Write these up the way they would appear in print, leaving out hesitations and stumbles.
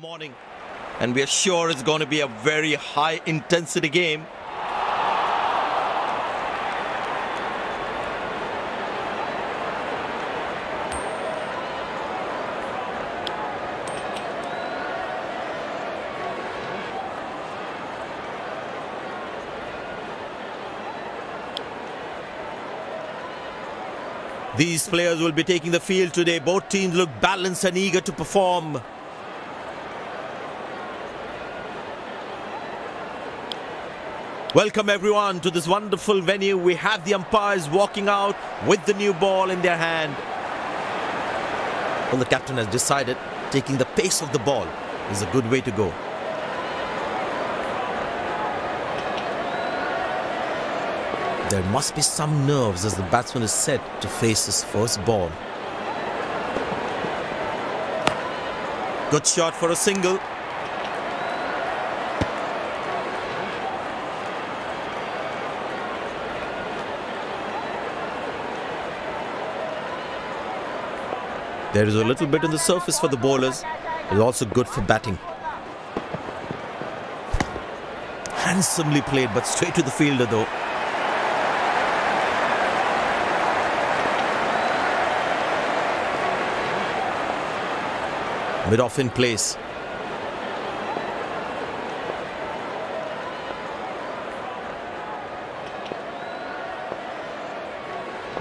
Morning, and we are sure it's going to be a very high intensity game. These players will be taking the field today. Both teams look balanced and eager to perform. Welcome everyone to this wonderful venue. We have the umpires walking out with the new ball in their hand. Well, the captain has decided taking the pace of the ball is a good way to go. There must be some nerves as the batsman is set to face his first ball. Good shot for a single. There is a little bit on the surface for the bowlers. It's also good for batting. Handsomely played, but straight to the fielder though. Mid off in place.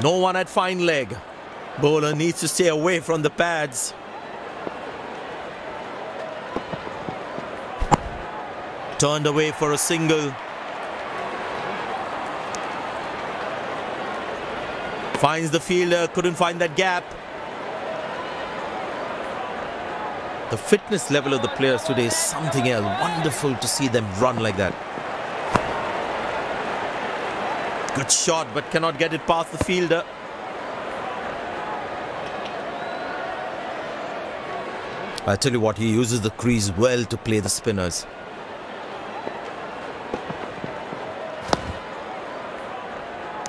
No one at fine leg. Bowler needs to stay away from the pads. Turned away for a single. Finds the fielder, couldn't find that gap. The fitness level of the players today is something else. Wonderful to see them run like that. Good shot, but cannot get it past the fielder. I tell you what, he uses the crease well to play the spinners.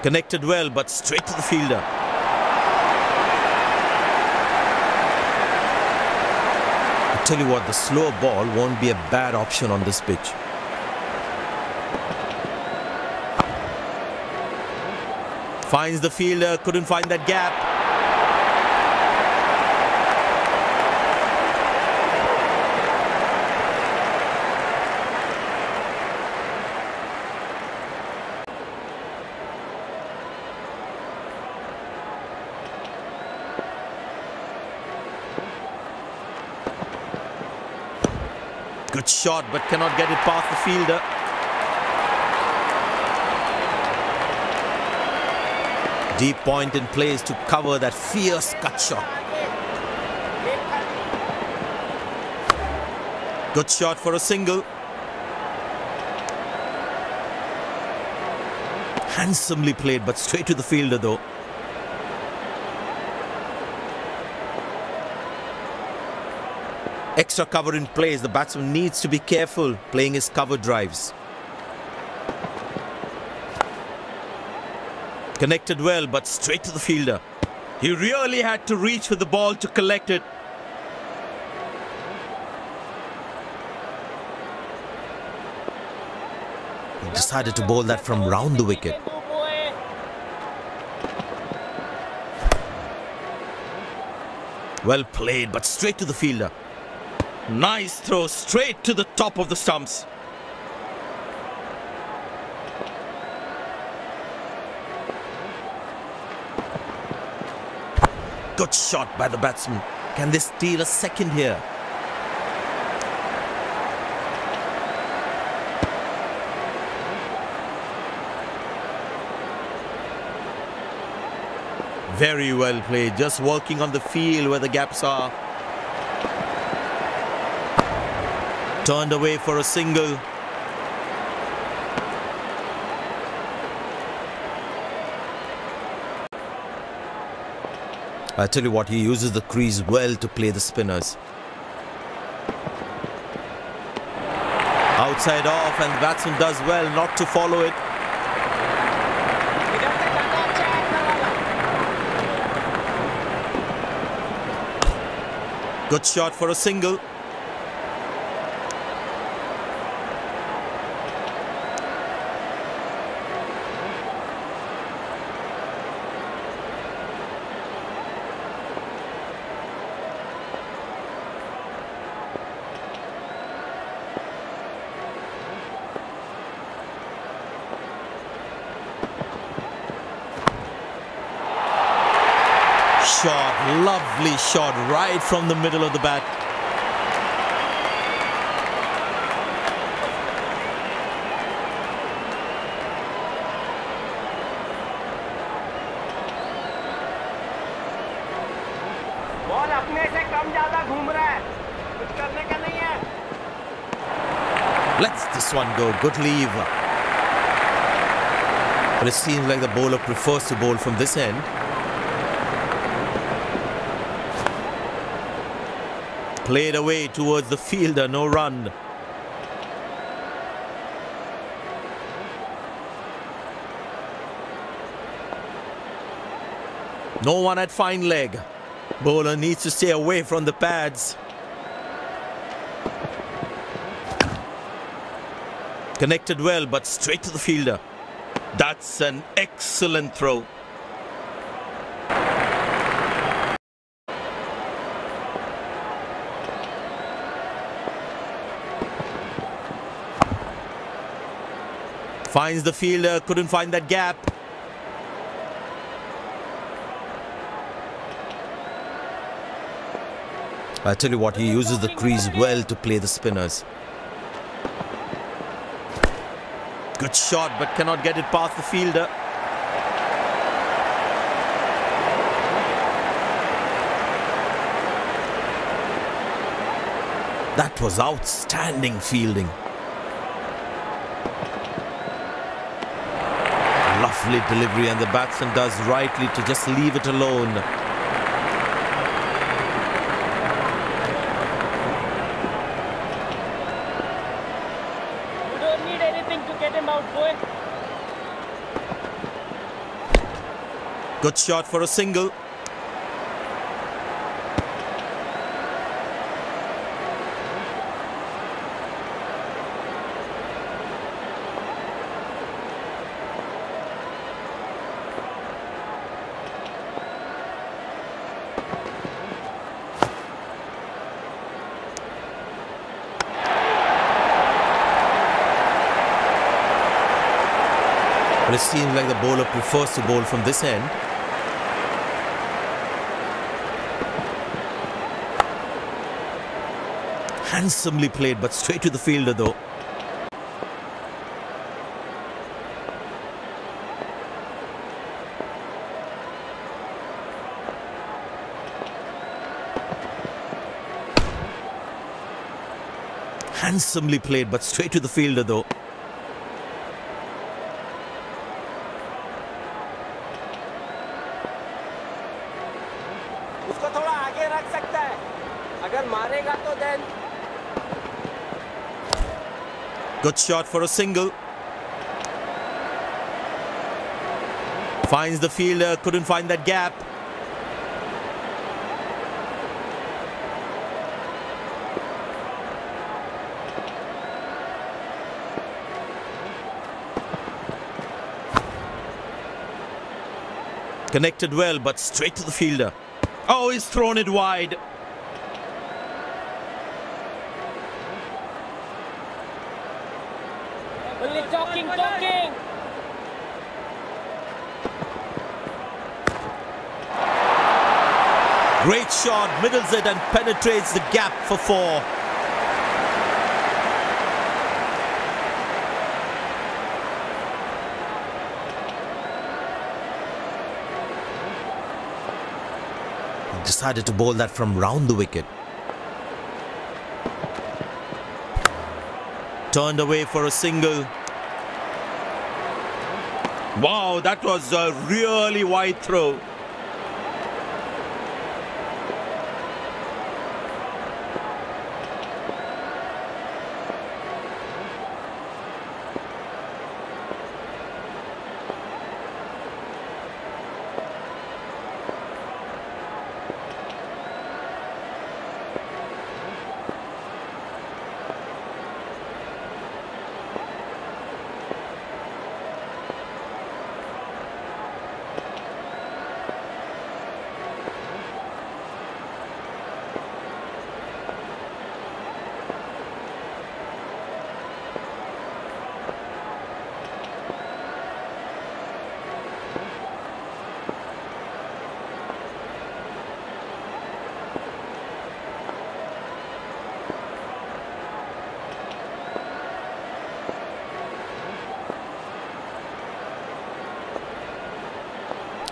Connected well, but straight to the fielder. I tell you what, the slow ball won't be a bad option on this pitch. Finds the fielder, couldn't find that gap. Good shot, but cannot get it past the fielder. Deep point in place to cover that fierce cut shot. Good shot for a single. Handsomely played, but straight to the fielder though. Extra cover in place. The batsman needs to be careful playing his cover drives. Connected well, but straight to the fielder. He really had to reach for the ball to collect it. He decided to bowl that from round the wicket. Well played, but straight to the fielder. Nice throw, straight to the top of the stumps. Good shot by the batsman. Can they steal a second here? Very well played, just working on the field where the gaps are. Turned away for a single. I tell you what, he uses the crease well to play the spinners. Outside off, and the batsman does well not to follow it. Good shot for a single. shot, lovely shot right from the middle of the bat. Let's this one go, good lever. But it seems like the bowler prefers to bowl from this end. Played away towards the fielder, no run. No one at fine leg. Bowler needs to stay away from the pads. Connected well, but straight to the fielder. That's an excellent throw. Finds the fielder, couldn't find that gap. I tell you what, he uses the crease well to play the spinners. Good shot, but cannot get it past the fielder. That was outstanding fielding. Lovely delivery, and the batsman does rightly to just leave it alone. Good shot for a single. But it seems like the bowler prefers to bowl from this end. Handsomely played, but straight to the fielder though. Handsomely played, but straight to the fielder though. Good shot for a single. Finds the fielder, couldn't find that gap. Connected well, but straight to the fielder. Oh, he's thrown it wide. Talking. Great shot, middles it and penetrates the gap for four. He decided to bowl that from round the wicket. Turned away for a single. Wow, that was a really wide throw.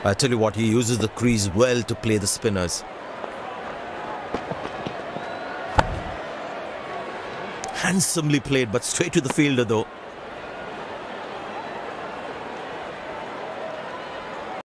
I tell you what, he uses the crease well to play the spinners. Handsomely played, but straight to the fielder though.